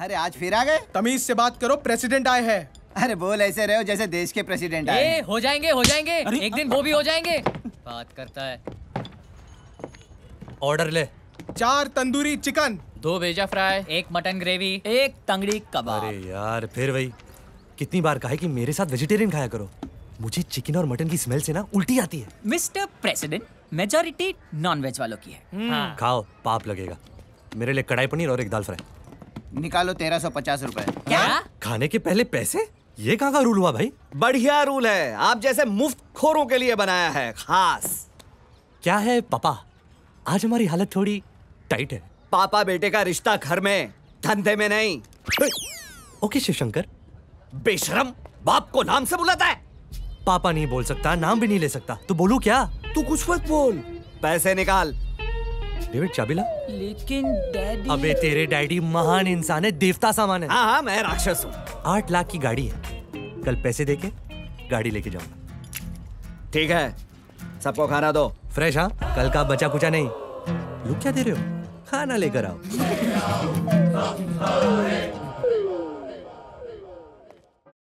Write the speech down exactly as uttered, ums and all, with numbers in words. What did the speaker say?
अरे आज फिर आ गए। तमीज से बात करो, प्रेसिडेंट आए हैं। अरे बोल ऐसे रहे हो जैसे देश के प्रेसिडेंट आए। ए, हो जाएंगे हो जाएंगे एक दिन वो भी हो जाएंगे। बात करता है। ऑर्डर ले। चार तंदूरी चिकन, दो वेजा फ्राई, एक मटन ग्रेवी, एक तंगड़ी कबाब। अरे यार फिर वही, कितनी बार कहा है कि मेरे साथ वेजिटेरियन खाया करो। मुझे चिकन और मटन की स्मेल से ना उल्टी आती है। Mister president, majority non veg वालों की है। हाँ। खाओ, पाप लगेगा। मेरे लिए कढ़ाई पनीर और एक दाल फ्राई। निकालो तेरह सौ पचास रूपए। क्या खाने के पहले पैसे? ये कहाँ का रूल हुआ भाई? बढ़िया रूल है, आप जैसे मुफ्त खोरों के लिए बनाया है खास। क्या है पापा, आज हमारी हालत थोड़ी टाइट है। पापा बेटे का रिश्ता घर में, धंधे में नहीं। ओके शिवशंकर। बेशरम, बाप को नाम से बुलाता है। पापा नहीं बोल सकता, नाम भी नहीं ले सकता, तो बोलू क्या? तू कुछ मत बोल। पैसे निकाल। डेविड चाबी ला। लेकिन डैडी। अबे तेरे डैडी महान इंसान है, देवता सामान है। हाँ हाँ, मैं राक्षस हूँ। आठ लाख की गाड़ी है, कल पैसे देके गाड़ी लेके जाऊंगा। ठीक है, सबको खाना दो फ्रेश। हाँ, कल का बचा कुचा नहीं। लोग क्या दे रहे हो? खाना लेकर आओ।